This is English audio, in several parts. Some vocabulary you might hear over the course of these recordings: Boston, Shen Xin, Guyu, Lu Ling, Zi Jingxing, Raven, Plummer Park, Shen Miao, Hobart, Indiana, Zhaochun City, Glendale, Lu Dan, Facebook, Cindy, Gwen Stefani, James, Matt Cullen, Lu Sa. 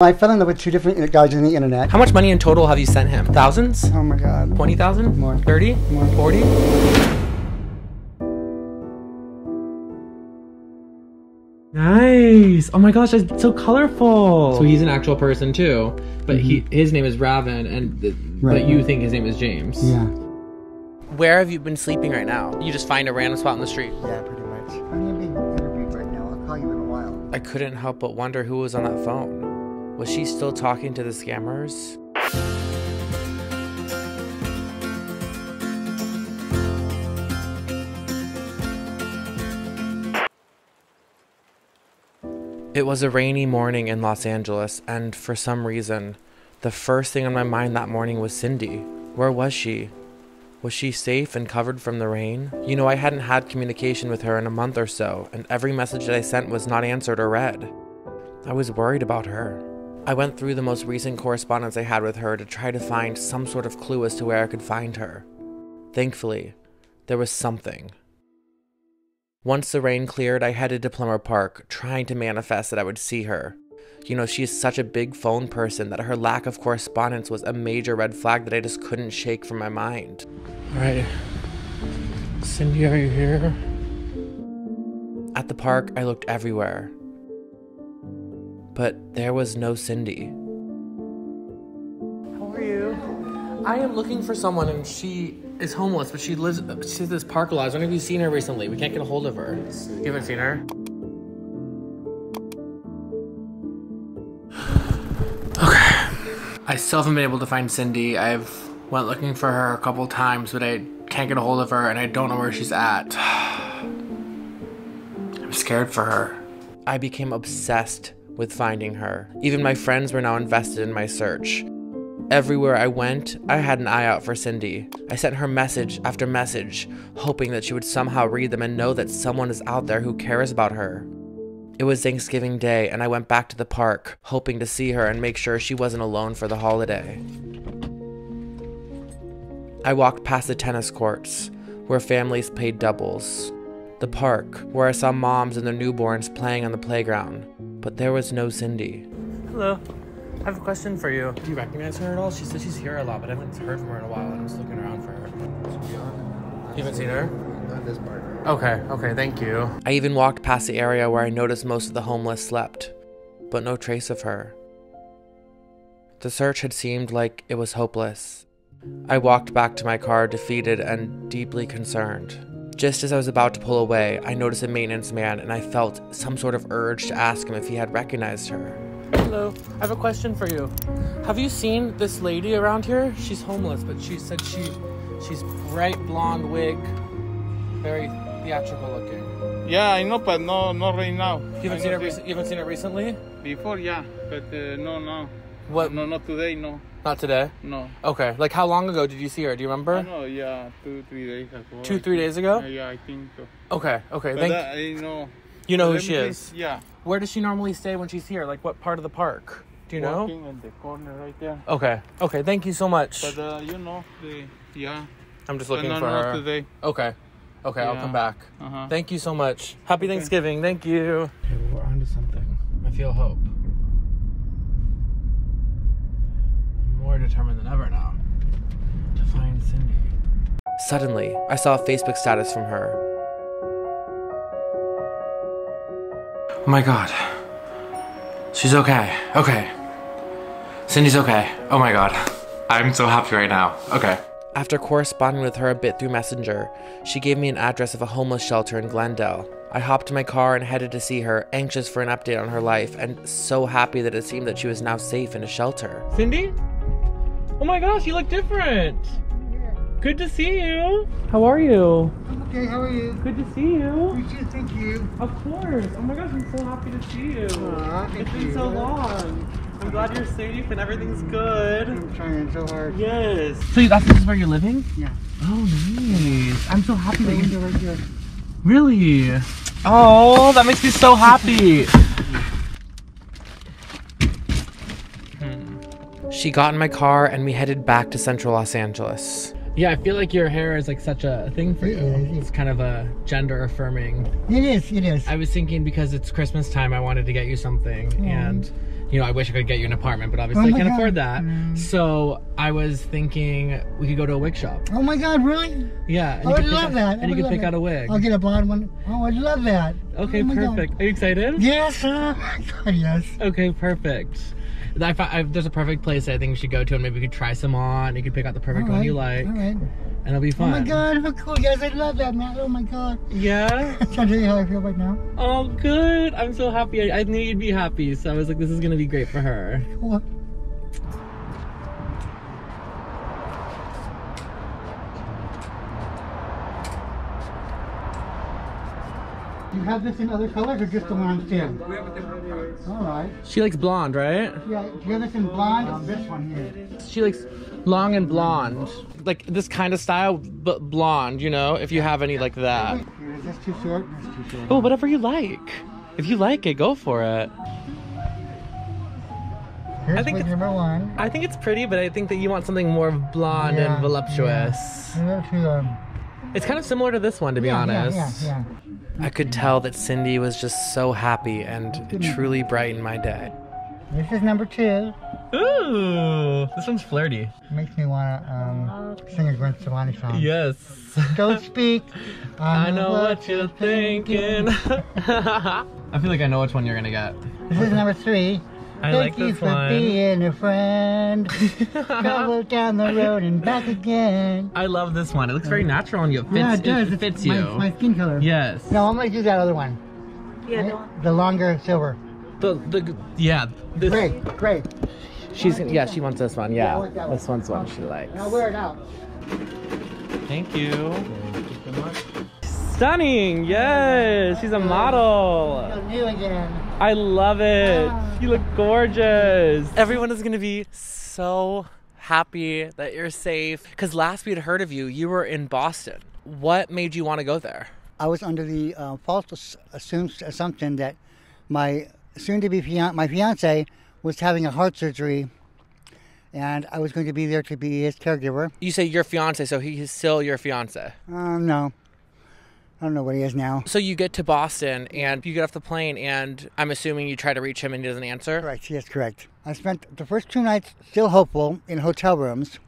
I fell in love with two different guys on the internet. How much money in total have you sent him? Thousands? Oh my god. 20,000? More. 30? More. 40? Nice. Oh my gosh, that's so colorful. So he's an actual person too, but his name is Raven, and but you think his name is James. Yeah. Where have you been sleeping right now? You just find a random spot on the street? Yeah, pretty much. I'm gonna be interviewed right now. I'll call you in a while. I couldn't help but wonder who was on that phone. Was she still talking to the scammers? It was a rainy morning in Los Angeles, and for some reason, the first thing on my mind that morning was Cindy. Where was she? Was she safe and covered from the rain? You know, I hadn't had communication with her in a month or so, and every message that I sent was not answered or read. I was worried about her. I went through the most recent correspondence I had with her to try to find some sort of clue as to where I could find her. Thankfully, there was something. Once the rain cleared, I headed to Plummer Park, trying to manifest that I would see her. You know, she is such a big phone person that her lack of correspondence was a major red flag that I just couldn't shake from my mind. All right. Cindy, are you here? At the park, I looked everywhere. But there was no Cindy. How are you? I am looking for someone, and she is homeless, but she's at this park a lot. I don't know if you've seen her recently. We can't get a hold of her. You haven't seen her? Okay. I still haven't been able to find Cindy. I've went looking for her a couple times, but I can't get a hold of her, and I don't know where she's at. I'm scared for her. I became obsessed with finding her. Even my friends were now invested in my search. Everywhere I went, I had an eye out for Cindy. I sent her message after message, hoping that she would somehow read them and know that someone is out there who cares about her. It was Thanksgiving Day, and I went back to the park, hoping to see her and make sure she wasn't alone for the holiday. I walked past the tennis courts, where families played doubles. The park, where I saw moms and their newborns playing on the playground. But there was no Cindy. Hello, I have a question for you. Do you recognize her at all? She said she's here a lot, but I haven't heard from her in a while, and I'm just looking around for her. You haven't seen her? Not this part. Okay, thank you. I even walked past the area where I noticed most of the homeless slept, but no trace of her. The search had seemed like it was hopeless. I walked back to my car, defeated and deeply concerned. Just as I was about to pull away, I noticed a maintenance man, and I felt some sort of urge to ask him if he had recognized her. Hello, I have a question for you. Have you seen this lady around here? She's homeless, but she said she's bright blonde wig, very theatrical looking. Yeah, I know, but not right now. You haven't seen her recently? Before, yeah, but no. What? No, not today, no. Not today? No. Okay. Like, how long ago did you see her? Do you remember? I know, yeah. 2-3 days ago. 2-3 days ago? Yeah, I think so. Okay. But I know. You know who she is? Yeah. Where does she normally stay when she's here? Like, what part of the park? Do you know? Walking in the corner right there. Okay. Thank you so much. But, yeah. I'm just looking for her. Not today. Okay, yeah. I'll come back. Thank you so much. Happy Thanksgiving. Thank you. Okay, we're onto something. I feel hope. More determined than ever now to find Cindy. Suddenly, I saw a Facebook status from her. Oh my god. She's okay. Okay. Cindy's okay. Oh my god. I'm so happy right now. Okay. After corresponding with her a bit through Messenger, she gave me an address of a homeless shelter in Glendale. I hopped in my car and headed to see her, anxious for an update on her life, and so happy that it seemed that she was now safe in a shelter. Cindy? Oh my gosh, you look different. Yeah. Good to see you. How are you? I'm okay, how are you? Good to see you. Thank you. Of course. Oh my gosh, I'm so happy to see you. Aww, it's been so long. I'm glad you're safe and everything's good. I'm trying so hard. Yes. So this is where you're living? Yeah. Oh, nice. I'm so happy that you're right here. Really? Oh, that makes me so happy. She got in my car, and we headed back to central Los Angeles. Yeah, I feel like your hair is like such a thing for you. It's kind of a gender affirming. It is. I was thinking because it's Christmas time, I wanted to get you something, and you know, I wish I could get you an apartment, but obviously I can't afford that. Mm. So I was thinking we could go to a wig shop. Oh my God, really? Yeah. I would love that. And you could pick out a wig. I'll get a blonde one. Oh, I love that. Okay, perfect. Are you excited? Yes. Oh my God, yes. Okay, perfect. There's a perfect place I think we should go to, and maybe we could try some on. You could pick out the perfect one you like. All right. And it'll be fun. Oh my God, how cool. Yes, I love that, Matt. Oh my God. Yeah? That's not really how I feel right now. Oh, good. I'm so happy. I knew you'd be happy, so I was like, this is going to be great for her. Cool. You have this in other colors or just the one I'm seeing? We have a different color. All right. She likes blonde, right? Yeah, do you have this in blonde? This one here. She likes long and blonde. Like this kind of style, but blonde, you know, if you have any like that. Is this too short? That's too short. Oh, whatever you like. If you like it, go for it. Here's number one. I think it's pretty, but I think that you want something more blonde and voluptuous. Yeah. It's kind of similar to this one, to be honest. Yeah. I could tell that Cindy was just so happy, and it truly brightened my day. This is number two. Ooh, this one's flirty. Makes me want to sing a Gwen Stefani song. Yes. Don't speak. I know what you're thinking. I feel like I know which one you're going to get. This is number three. Thank you for being a friend. Travel down the road and back again. I love this one. It looks very natural on you. It fits, yeah, it does. It fits you. My skin color. Yes. No, I'm going to do that other one. Yeah. The longer silver. This. Great. She wants this one. Yeah, this one's one she likes. Now wear it out. Thank you. Thank you so much. Stunning. Yes, she's a model. You're new again. I love it. You look gorgeous. Everyone is going to be so happy that you're safe. Because last we had heard of you, you were in Boston. What made you want to go there? I was under the false assumption that my soon-to-be fiancé was having a heart surgery, and I was going to be there to be his caregiver. You say your fiancé, so he is still your fiancé? No. I don't know what he is now. So you get to Boston and you get off the plane, and I'm assuming you try to reach him and he doesn't answer? Correct. Yes, correct. I spent the first two nights still hopeful in hotel rooms,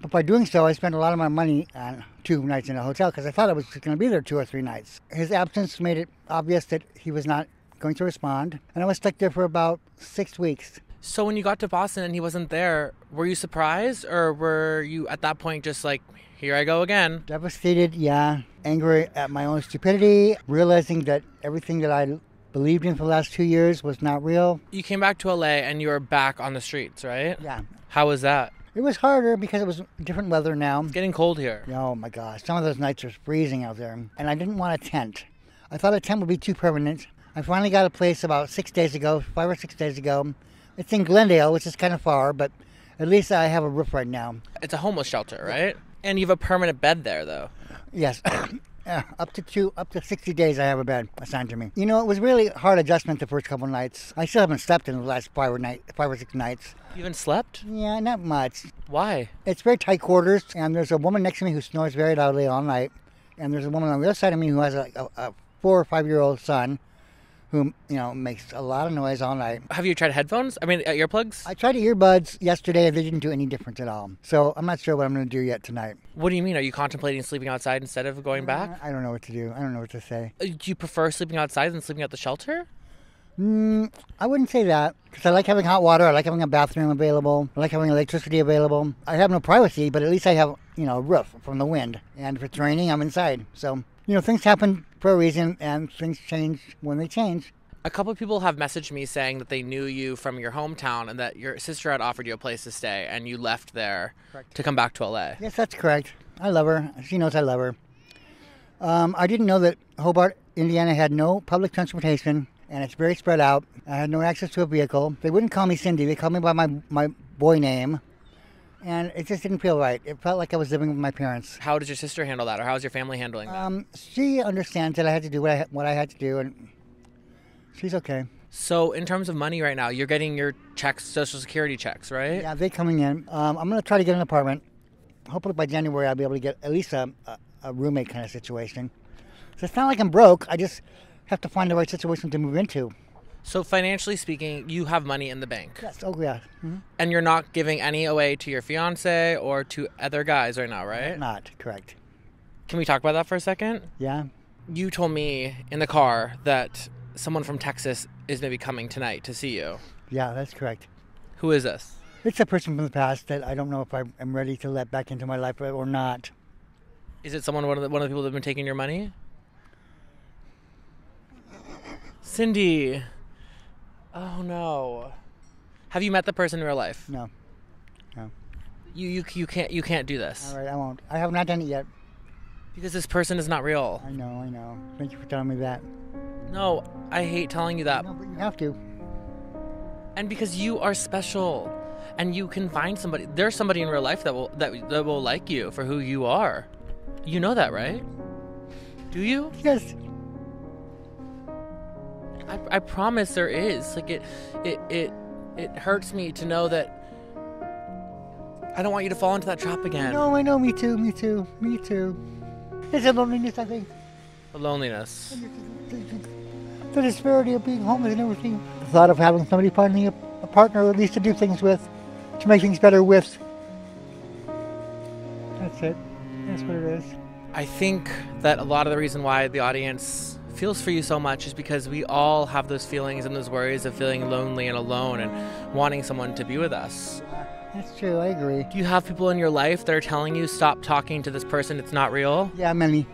but by doing so, I spent a lot of my money on 2 nights in a hotel because I thought I was going to be there 2 or 3 nights. His absence made it obvious that he was not going to respond, and I was stuck there for about 6 weeks. So when you got to Boston and he wasn't there, were you surprised, or were you at that point just like, here I go again? Devastated, yeah. Angry at my own stupidity, realizing that everything that I believed in for the last 2 years was not real. You came back to LA and you were back on the streets, right? Yeah. How was that? It was harder because it was different weather now. It's getting cold here. Oh my gosh, some of those nights are freezing out there. And I didn't want a tent. I thought a tent would be too permanent. I finally got a place about 6 days ago, 5 or 6 days ago. It's in Glendale, which is kind of far, but at least I have a roof right now. It's a homeless shelter, right? Yeah. And you have a permanent bed there, though. Yes. Up to 60 days I have a bed assigned to me. You know, it was really hard adjustment the first couple of nights. I still haven't slept in the last 5 or 6 nights. You haven't slept? Yeah, not much. Why? It's very tight quarters, and there's a woman next to me who snores very loudly all night, and there's a woman on the other side of me who has a 4- or 5-year-old son, who, you know, makes a lot of noise all night. Have you tried headphones? I mean, earplugs? I tried earbuds yesterday and they didn't do any difference at all. So I'm not sure what I'm going to do yet tonight. What do you mean? Are you contemplating sleeping outside instead of going back? I don't know what to do. I don't know what to say. Do you prefer sleeping outside than sleeping at the shelter? I wouldn't say that, because I like having hot water. I like having a bathroom available. I like having electricity available. I have no privacy, but at least I have, you know, a roof from the wind. And if it's raining, I'm inside. So, you know, things happen for a reason, and things change when they change. A couple of people have messaged me saying that they knew you from your hometown and that your sister had offered you a place to stay, and you left there to come back to LA. Yes, that's correct. I love her. She knows I love her. I didn't know that Hobart, Indiana had no public transportation, and it's very spread out. I had no access to a vehicle. They wouldn't call me Cindy. They called me by my boy name. And it just didn't feel right. It felt like I was living with my parents. How does your sister handle that, or how is your family handling that? She understands that I had to do what I had to do, and she's okay. So in terms of money right now, you're getting your checks, Social Security checks, right? Yeah, they're coming in. I'm going to try to get an apartment. Hopefully by January I'll be able to get at least a roommate kind of situation. So it's not like I'm broke. I just have to find the right situation to move into. So financially speaking, you have money in the bank. Yes. Oh, yeah. Mm-hmm. And you're not giving any away to your fiance or to other guys right now, right? Not correct. Can we talk about that for a second? Yeah. You told me in the car that someone from Texas is maybe coming tonight to see you. Yeah, that's correct. Who is this? It's a person from the past that I don't know if I'm ready to let back into my life or not. Is it someone, one of the people that have been taking your money? Cindy. Oh, no. Have you met the person in real life? No. No. You can't do this. All right, I won't. I have not done it yet. Because this person is not real. I know. Thank you for telling me that. No, I hate telling you that. No, but you have to. And because you are special. And you can find somebody. There's somebody in real life that will like you for who you are. You know that, right? Do you? Yes. I promise there is. Like it hurts me to know that. I don't want you to fall into that trap again. No, I know. Me too. It's a loneliness, I think. A loneliness. The disparity of being homeless and everything. The thought of having somebody finally a partner, at least to do things with, to make things better with. That's it. That's what it is. I think that a lot of the reason why the audience feels for you so much is because we all have those feelings and those worries of feeling lonely and alone and wanting someone to be with us. That's true, I agree. Do you have people in your life that are telling you, stop talking to this person, it's not real? Yeah, many.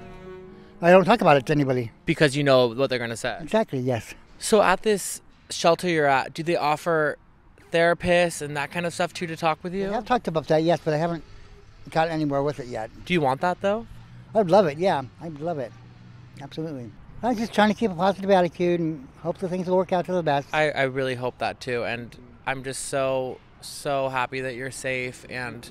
I don't talk about it to anybody. Because you know what they're going to say. Exactly, yes. So at this shelter you're at, do they offer therapists and that kind of stuff too to talk with you? Yeah, I've talked about that, yes, but I haven't gotten anywhere with it yet. Do you want that though? I'd love it, yeah. I'd love it. Absolutely. I'm just trying to keep a positive attitude and hope that things will work out to the best. I really hope that too, and I'm just so happy that you're safe and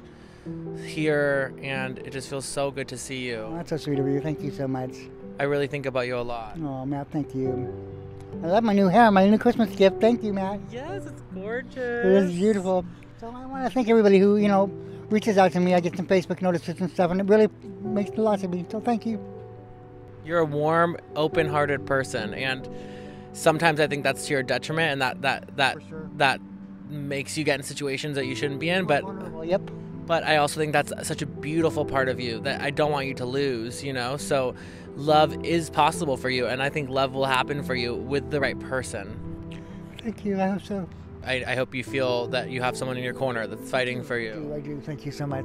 here, and it just feels so good to see you. Oh, that's so sweet of you. Thank you so much. I really think about you a lot. Oh, Matt, thank you. I love my new hair, my new Christmas gift. Thank you, Matt. Yes, it's gorgeous. It is beautiful. So I want to thank everybody who, you know, reaches out to me. I get some Facebook notices and stuff, and it really makes a lot of me. So thank you. You're a warm, open-hearted person, and sometimes I think that's to your detriment, and that for sure. That makes you get in situations that you shouldn't be in. But yep. But I also think that's such a beautiful part of you that I don't want you to lose. You know, so love is possible for you, and I think love will happen for you with the right person. Thank you. I hope so. I hope you feel that you have someone in your corner that's fighting for you. I do. Thank you so much.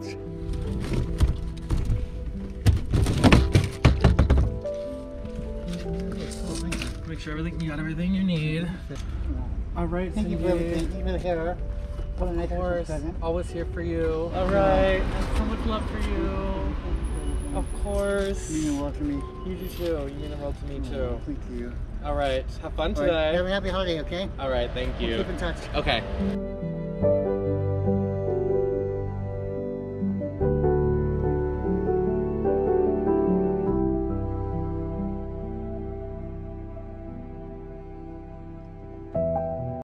Make sure you got everything you need. All right, thank Cindy. You for everything. Thank you for the hair. What a nice present. Always here for you. All right. Yeah. So much love for you. Of course. You mean the world to me. You do too. You mean the world to me too. Thank you. All right. Have fun today. Have a happy holiday, okay? All right. Thank you. We'll keep in touch. Okay.